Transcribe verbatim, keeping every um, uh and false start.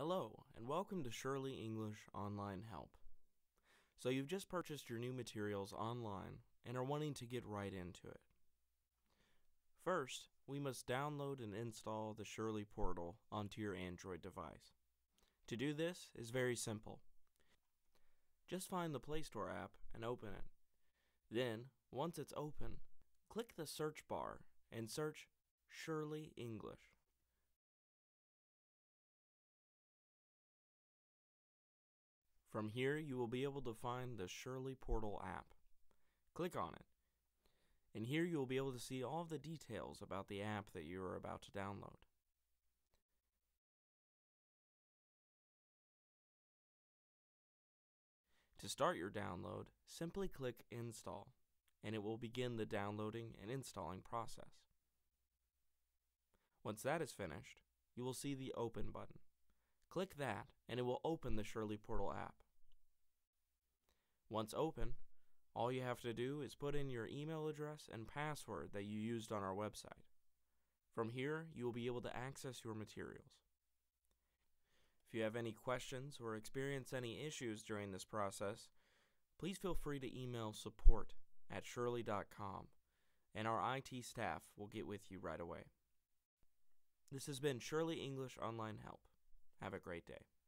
Hello, and welcome to Shurley English Online Help. So you've just purchased your new materials online and are wanting to get right into it. First, we must download and install the Shurley Portal onto your Android device. To do this is very simple. Just find the Play Store app and open it. Then, once it's open, click the search bar and search Shurley English. From here, you will be able to find the Shurley Portal app. Click on it, and here you will be able to see all of the details about the app that you are about to download. To start your download, simply click Install, and it will begin the downloading and installing process. Once that is finished, you will see the Open button. Click that, and it will open the Shurley Portal app. Once open, all you have to do is put in your email address and password that you used on our website. From here, you will be able to access your materials. If you have any questions or experience any issues during this process, please feel free to email support at shurley dot com, and our I T staff will get with you right away. This has been Shurley English Online Help. Have a great day.